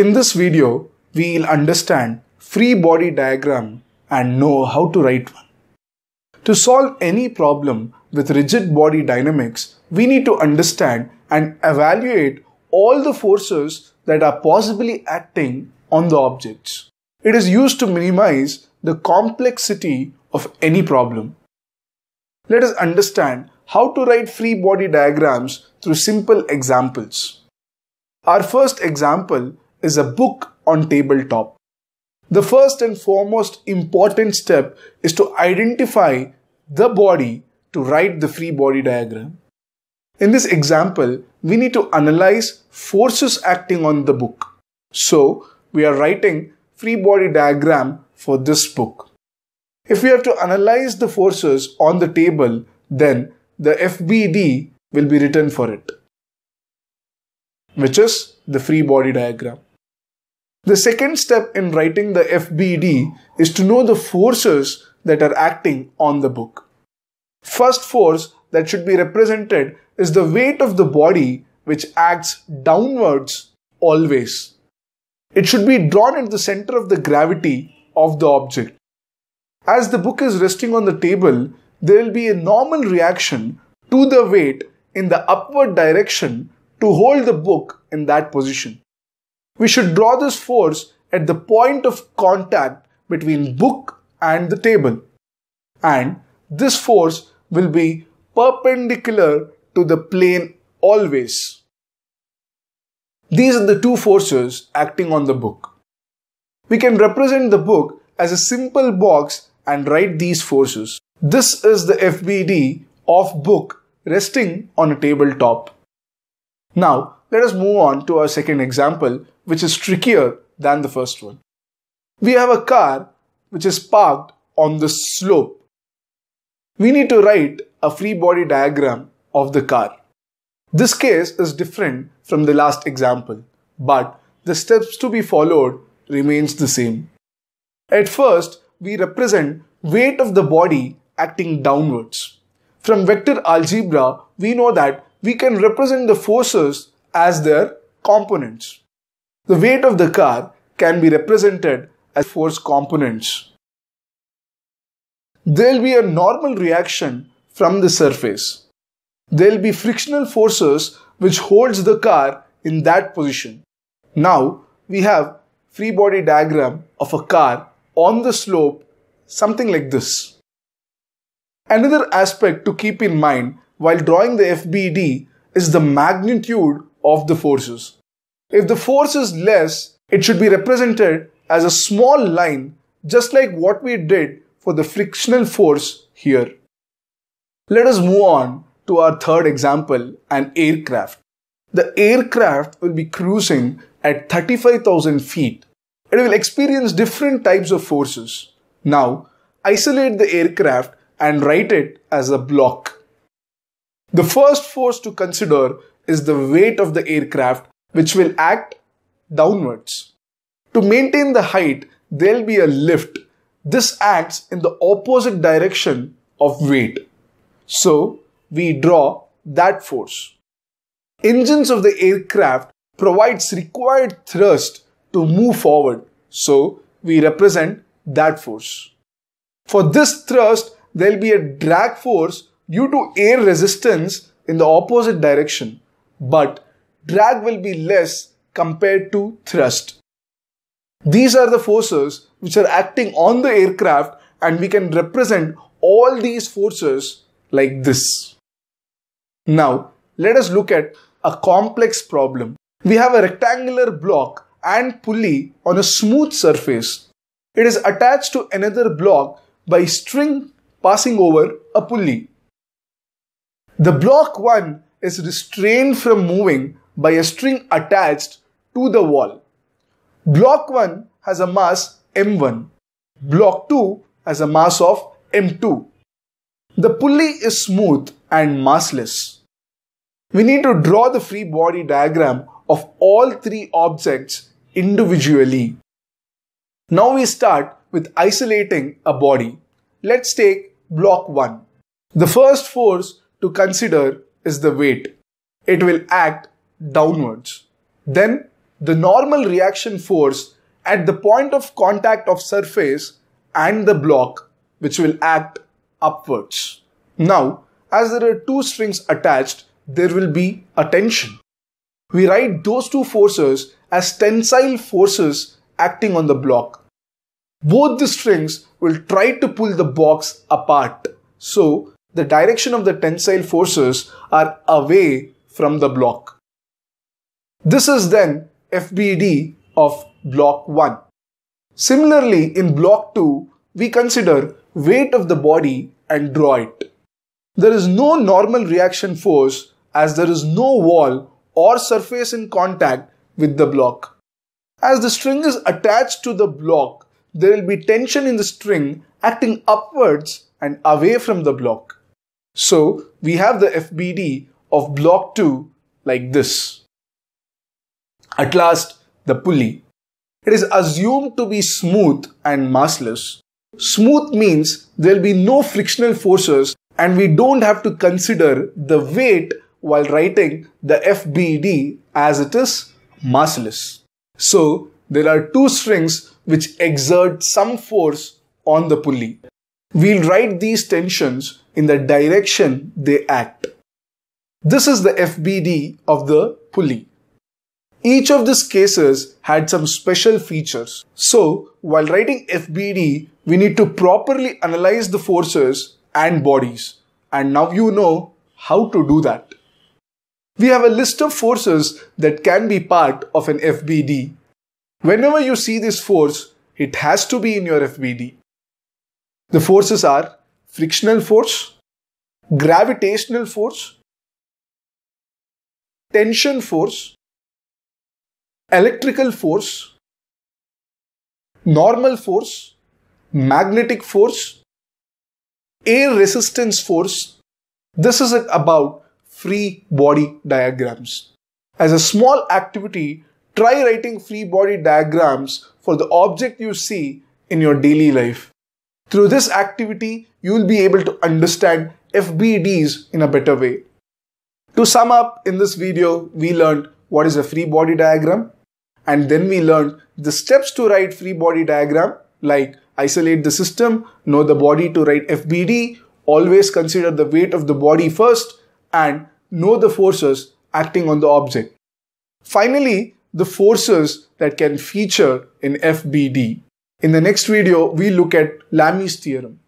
In this video, we'll understand free body diagram and know how to write one. To solve any problem with rigid body dynamics, we need to understand and evaluate all the forces that are possibly acting on the objects. It is used to minimize the complexity of any problem. Let us understand how to write free body diagrams through simple examples. Our first example is a book on tabletop. The first and foremost important step is to identify the body to write the free body diagram. In this example, we need to analyze forces acting on the book. So, we are writing free body diagram for this book. If we have to analyze the forces on the table, then the FBD will be written for it, which is the free body diagram. The second step in writing the FBD is to know the forces that are acting on the book. First force that should be represented is the weight of the body, which acts downwards always. It should be drawn at the center of the gravity of the object. As the book is resting on the table, there will be a normal reaction to the weight in the upward direction to hold the book in that position. We should draw this force at the point of contact between book and the table. And this force will be perpendicular to the plane always. These are the two forces acting on the book. We can represent the book as a simple box and write these forces. This is the FBD of book resting on a tabletop. Now, let us move on to our second example, which is trickier than the first one. We have a car which is parked on the slope. We need to write a free body diagram of the car. This case is different from the last example, but the steps to be followed remains the same. At first, we represent weight of the body acting downwards. From vector algebra, we know that we can represent the forces as their components. The weight of the car can be represented as force components. There will be a normal reaction from the surface. There will be frictional forces which holds the car in that position. Now we have free body diagram of a car on the slope, something like this. Another aspect to keep in mind while drawing the FBD is the magnitude of the forces. If the force is less, it should be represented as a small line, just like what we did for the frictional force here. Let us move on to our third example, an aircraft. The aircraft will be cruising at 35,000 feet. It will experience different types of forces. Now, isolate the aircraft and write it as a block. The first force to consider is the weight of the aircraft, which will act downwards. To maintain the height, there will be a lift. This acts in the opposite direction of weight. So, we draw that force. Engines of the aircraft provides required thrust to move forward. So, we represent that force. For this thrust, there will be a drag force due to air resistance in the opposite direction, but drag will be less compared to thrust. These are the forces which are acting on the aircraft, and we can represent all these forces like this. Now, let us look at a complex problem. We have a rectangular block and pulley on a smooth surface. It is attached to another block by string passing over a pulley. The block 1 is restrained from moving by a string attached to the wall. Block 1 has a mass M1. Block 2 has a mass of M2. The pulley is smooth and massless. We need to draw the free body diagram of all three objects individually. Now we start with isolating a body. Let's take block 1. The first force to consider is the weight. It will act downwards. Then the normal reaction force at the point of contact of surface and the block, which will act upwards. Now, as there are two strings attached, there will be a tension. We write those two forces as tensile forces acting on the block. Both the strings will try to pull the box apart. So, the direction of the tensile forces are away from the block. This is then FBD of block 1. Similarly, in block 2, we consider weight of the body and draw it. There is no normal reaction force as there is no wall or surface in contact with the block. As the string is attached to the block, there will be tension in the string acting upwards and away from the block. So, we have the FBD of block 2 like this. At last, the pulley. It is assumed to be smooth and massless. Smooth means there will be no frictional forces and we don't have to consider the weight while writing the FBD as it is massless. So, there are two strings which exert some force on the pulley. We'll write these tensions in the direction they act. This is the FBD of the pulley. Each of these cases had some special features. So, while writing FBD, we need to properly analyze the forces and bodies. And now you know how to do that. We have a list of forces that can be part of an FBD. Whenever you see this force, it has to be in your FBD. The forces are frictional force, gravitational force, tension force, electrical force, normal force, magnetic force, air resistance force. This is it about free body diagrams. As a small activity, try writing free body diagrams for the object you see in your daily life. Through this activity, you will be able to understand FBDs in a better way. To sum up, in this video, we learned what is a free body diagram, and then we learned the steps to write free body diagram, like isolate the system, know the body to write FBD, always consider the weight of the body first, and know the forces acting on the object. Finally, the forces that can feature in FBD. In the next video, we look at Lami's theorem.